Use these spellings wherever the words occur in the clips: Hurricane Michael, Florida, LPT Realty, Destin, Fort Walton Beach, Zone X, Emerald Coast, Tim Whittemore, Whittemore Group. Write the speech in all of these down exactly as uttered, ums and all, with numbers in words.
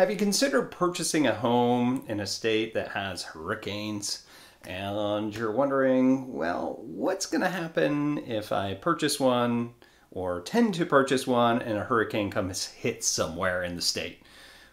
Have you considered purchasing a home in a state that has hurricanes? And you're wondering, well, what's going to happen if I purchase one or tend to purchase one and a hurricane comes hits somewhere in the state?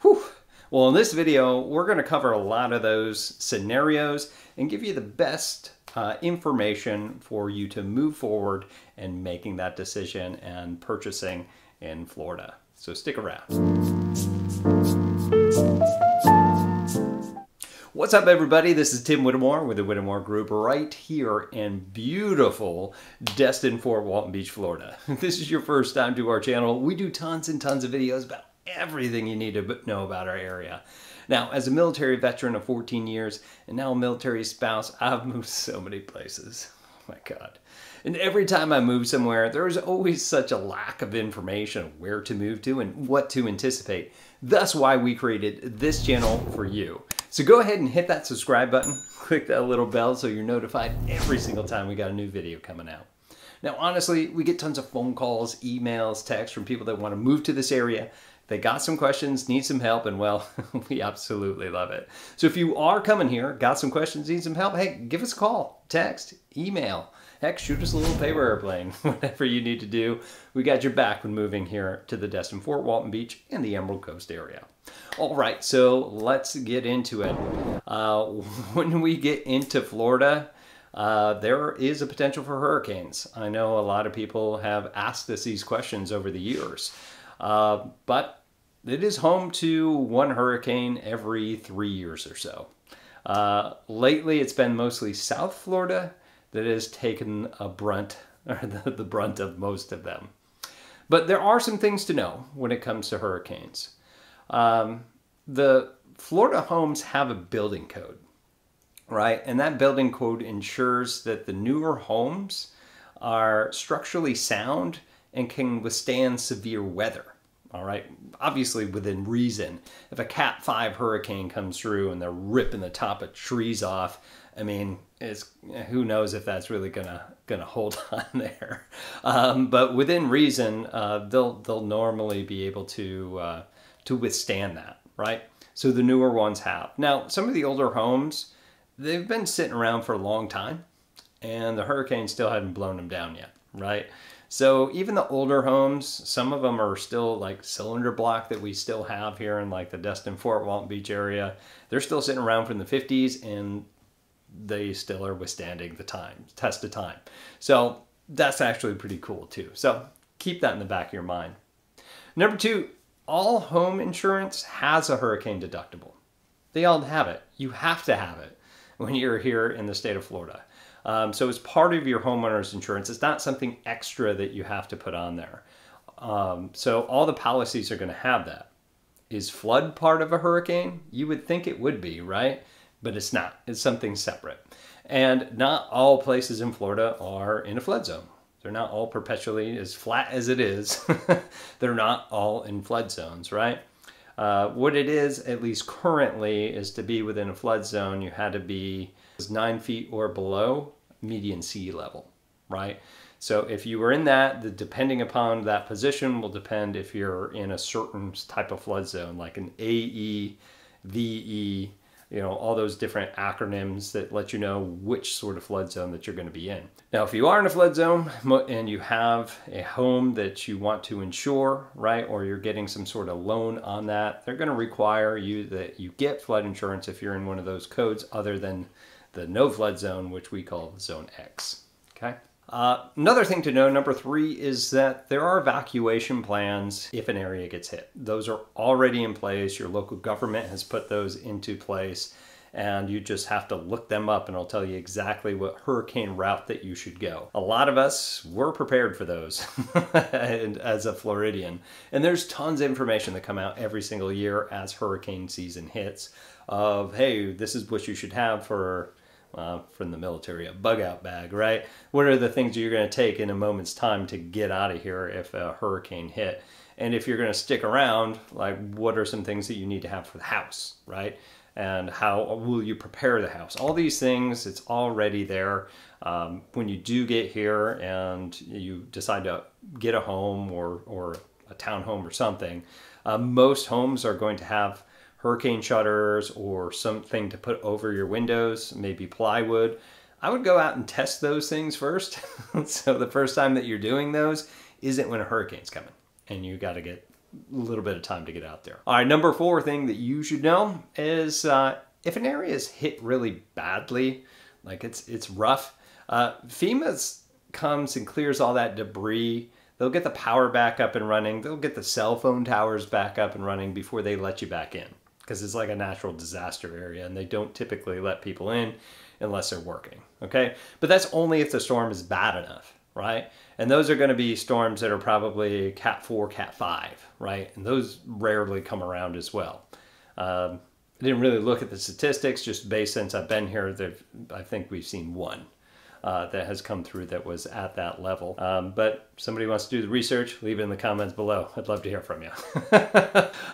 Whew. Well, in this video, we're going to cover a lot of those scenarios and give you the best uh, information for you to move forward in making that decision and purchasing in Florida. So stick around. What's up, everybody? This is Tim Whittemore with the Whittemore Group right here in beautiful Destin, Fort Walton Beach, Florida. If this is your first time to our channel, we do tons and tons of videos about everything you need to know about our area. Now, as a military veteran of fourteen years and now a military spouse, I've moved so many places. Oh my God. And every time I move somewhere, there is always such a lack of information of where to move to and what to anticipate. That's why we created this channel for you. So go ahead and hit that subscribe button, click that little bell so you're notified every single time we got a new video coming out. Now, honestly, we get tons of phone calls, emails, texts from people that want to move to this area. They got some questions, need some help, and well, we absolutely love it. So if you are coming here, got some questions, need some help, hey, give us a call, text, email. Heck, shoot us a little paper airplane, whatever you need to do. We got your back when moving here to the Destin, Fort Walton Beach and the Emerald Coast area. All right, so let's get into it. Uh, when we get into Florida, uh, there is a potential for hurricanes. I know a lot of people have asked us these questions over the years, uh, but it is home to one hurricane every three years or so. Uh, lately, it's been mostly South Florida that has taken a brunt, or the, the brunt of most of them. But there are some things to know when it comes to hurricanes. Um, the Florida homes have a building code, right? And that building code ensures that the newer homes are structurally sound and can withstand severe weather, all right? Obviously within reason. If a cat five hurricane comes through and they're ripping the top of trees off, I mean, it's, who knows if that's really gonna gonna hold on there. Um, but within reason, uh, they'll they'll normally be able to uh, to withstand that, right? So the newer ones have. Now, some of the older homes, they've been sitting around for a long time, and the hurricane still hadn't blown them down yet, right? So even the older homes, some of them are still like cylinder block that we still have here in like the Destin, Fort Walton Beach area. They're still sitting around from the fifties and they still are withstanding the time, test of time. So that's actually pretty cool too. So keep that in the back of your mind. Number two, all home insurance has a hurricane deductible. They all have it. You have to have it when you're here in the state of Florida. Um, so it's part of your homeowner's insurance. It's not something extra that you have to put on there. Um, so all the policies are going to have that. Is flood part of a hurricane? You would think it would be, right? But it's not. It's something separate. And not all places in Florida are in a flood zone. They're not all perpetually, as flat as it is, they're not all in flood zones, right? Uh, what it is, at least currently, is to be within a flood zone, you had to be nine feet or below median sea level, right? So if you were in that, the, depending upon that position will depend if you're in a certain type of flood zone, like an A E, V E, you know, all those different acronyms that let you know which sort of flood zone that you're going to be in. Now, if you are in a flood zone and you have a home that you want to insure, right, or you're getting some sort of loan on that, they're going to require you that you get flood insurance if you're in one of those codes other than the no flood zone, which we call Zone X, okay? Uh, another thing to know, number three, is that there are evacuation plans if an area gets hit. Those are already in place. Your local government has put those into place, and you just have to look them up and it'll tell you exactly what hurricane route that you should go. A lot of us were prepared for those and as a Floridian. And there's tons of information that come out every single year as hurricane season hits of, hey, this is what you should have for Uh, from the military, a bug out bag, right? What are the things you're going to take in a moment's time to get out of here if a hurricane hit? And if you're going to stick around, like, what are some things that you need to have for the house, right? And how will you prepare the house? All these things, it's already there. Um, when you do get here and you decide to get a home or, or a townhome or something, uh, most homes are going to have hurricane shutters or something to put over your windows, maybe plywood, I would go out and test those things first. So the first time that you're doing those isn't when a hurricane's coming, and you got to get a little bit of time to get out there. All right, number four thing that you should know is uh, if an area is hit really badly, like it's it's rough, uh, FEMA's comes and clears all that debris. They'll get the power back up and running. They'll get the cell phone towers back up and running before they let you back in, because it's like a natural disaster area and they don't typically let people in unless they're working, okay? But that's only if the storm is bad enough, right? And those are gonna be storms that are probably cat four, cat five, right? And those rarely come around as well. Um, I didn't really look at the statistics, just based since I've been here, I think we've seen one uh, that has come through that was at that level. Um, but somebody wants to do the research, leave it in the comments below. I'd love to hear from you.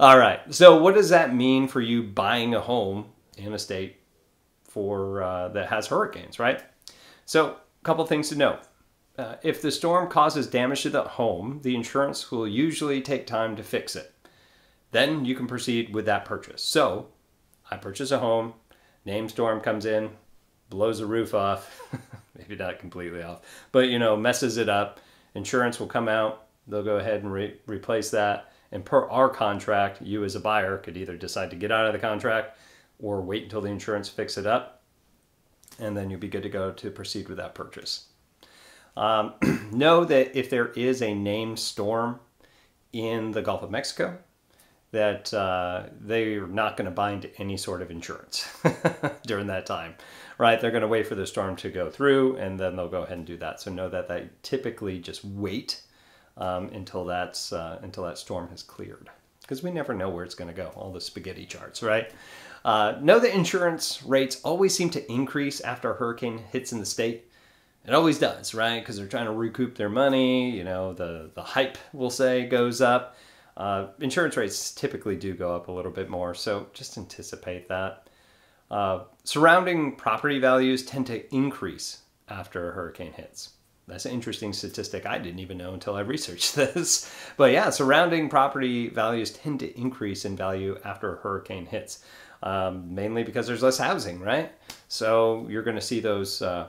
All right, so what does that mean for you buying a home in a state for uh, that has hurricanes, right? So a couple things to know. Uh, if the storm causes damage to the home, the insurance will usually take time to fix it. Then you can proceed with that purchase. So I purchase a home, named storm comes in, blows the roof off, maybe not completely off, but you know, messes it up. Insurance will come out, they'll go ahead and re replace that. And per our contract, you as a buyer could either decide to get out of the contract or wait until the insurance fix it up, and then you'll be good to go to proceed with that purchase. Um, know that if there is a named storm in the Gulf of Mexico, that uh, they're not gonna bind to any sort of insurance during that time, right? They're gonna wait for the storm to go through and then they'll go ahead and do that. So know that they typically just wait um, until, that's, uh, until that storm has cleared, because we never know where it's gonna go, all the spaghetti charts, right? Uh, know that insurance rates always seem to increase after a hurricane hits in the state. It always does, right? Because they're trying to recoup their money, you know, the, the hype, we'll say, goes up. Uh, insurance rates typically do go up a little bit more, so just anticipate that. Uh, surrounding property values tend to increase after a hurricane hits. That's an interesting statistic I didn't even know until I researched this. But yeah, surrounding property values tend to increase in value after a hurricane hits. Um, mainly because there's less housing, right? So you're going to see those uh,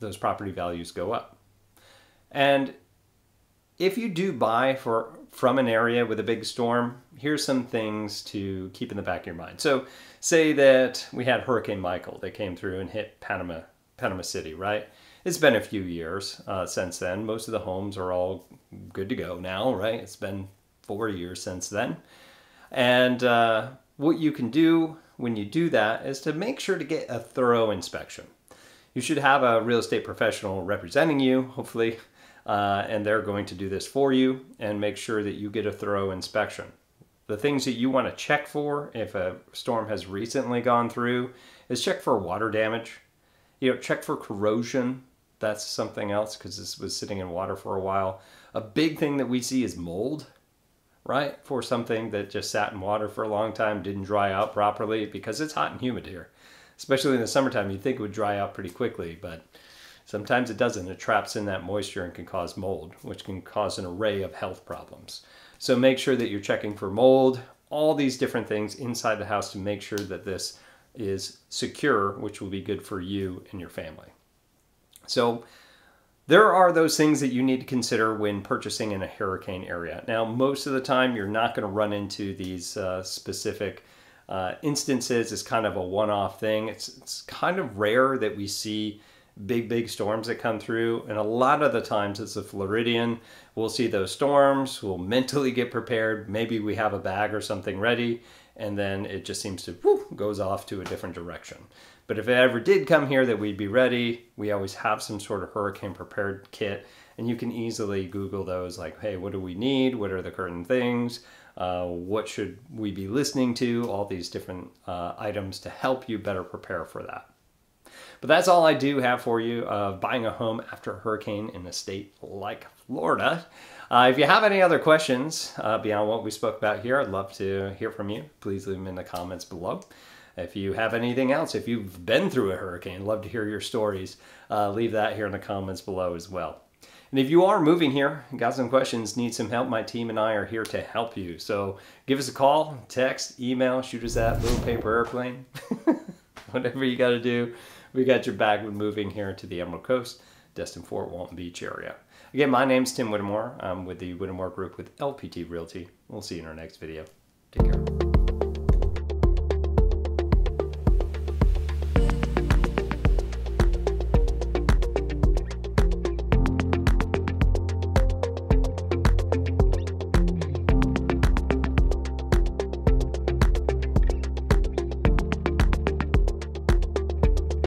those property values go up. And if you do buy for from an area with a big storm, here's some things to keep in the back of your mind. So say that we had Hurricane Michael that came through and hit Panama, Panama City, right? It's been a few years uh, since then. Most of the homes are all good to go now, right? It's been four years since then. And uh, what you can do when you do that is to make sure to get a thorough inspection. You should have a real estate professional representing you, hopefully, uh, and they're going to do this for you and make sure that you get a thorough inspection. The things that you want to check for if a storm has recently gone through is check for water damage, you know, check for corrosion. That's something else, because this was sitting in water for a while. A big thing that we see is mold, right? For something that just sat in water for a long time, didn't dry out properly, because it's hot and humid here. Especially in the summertime, you'd think it would dry out pretty quickly, but sometimes it doesn't. It traps in that moisture and can cause mold, which can cause an array of health problems. So make sure that you're checking for mold, all these different things inside the house to make sure that this is secure, which will be good for you and your family. So there are those things that you need to consider when purchasing in a hurricane area. Now, most of the time, you're not going to run into these uh, specific uh, instances. It's kind of a one-off thing. It's, it's kind of rare that we see big, big storms that come through. And a lot of the times, it's a Floridian. We'll see those storms. We'll mentally get prepared. Maybe we have a bag or something ready. And then it just seems to, whoo, goes off to a different direction. But if it ever did come here that we'd be ready, we always have some sort of hurricane prepared kit. And you can easily Google those, like, hey, what do we need? What are the current things? Uh, what should we be listening to? All these different uh, items to help you better prepare for that. But that's all I do have for you of uh, buying a home after a hurricane in a state like Florida. Uh, if you have any other questions uh, beyond what we spoke about here, I'd love to hear from you. Please leave them in the comments below. If you have anything else, if you've been through a hurricane, love to hear your stories, uh, leave that here in the comments below as well. And if you are moving here, got some questions, need some help, my team and I are here to help you. So give us a call, text, email, shoot us at Little Paper Airplane. Whatever you got to do, we got your back with moving here to the Emerald Coast, Destin, Fort Walton Beach area. Again, my name's Tim Whittemore. I'm with the Whittemore Group with L P T Realty. We'll see you in our next video. Take care.